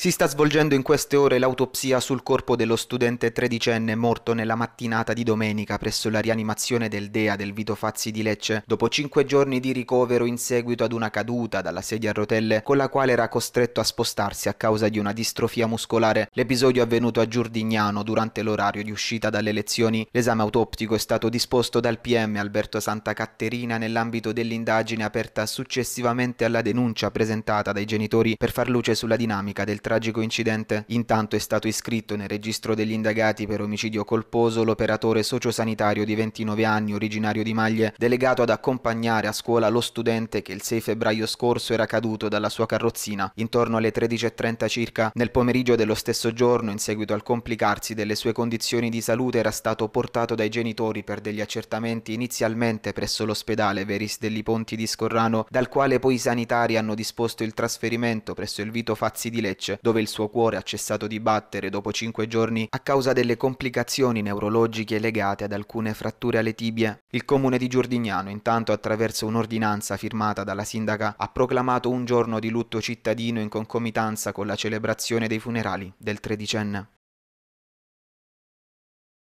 Si sta svolgendo in queste ore l'autopsia sul corpo dello studente tredicenne morto nella mattinata di domenica presso la rianimazione del DEA del Vito Fazzi di Lecce, dopo 5 giorni di ricovero in seguito ad una caduta dalla sedia a rotelle con la quale era costretto a spostarsi a causa di una distrofia muscolare. L'episodio è avvenuto a Giurdignano durante l'orario di uscita dalle lezioni. L'esame autoptico è stato disposto dal PM Alberto Santa Caterina nell'ambito dell'indagine aperta successivamente alla denuncia presentata dai genitori per far luce sulla dinamica del tragico incidente. Intanto è stato iscritto nel registro degli indagati per omicidio colposo l'operatore sociosanitario di 29 anni, originario di Maglie, delegato ad accompagnare a scuola lo studente che il 6 febbraio scorso era caduto dalla sua carrozzina intorno alle 13:30 circa. Nel pomeriggio dello stesso giorno, in seguito al complicarsi delle sue condizioni di salute, era stato portato dai genitori per degli accertamenti inizialmente presso l'ospedale Veris degli Ponti di Scorrano, dal quale poi i sanitari hanno disposto il trasferimento presso il Vito Fazzi di Lecce, dove il suo cuore ha cessato di battere dopo 5 giorni a causa delle complicazioni neurologiche legate ad alcune fratture alle tibie. Il comune di Giurdignano, intanto, attraverso un'ordinanza firmata dalla sindaca, ha proclamato un giorno di lutto cittadino in concomitanza con la celebrazione dei funerali del tredicenne.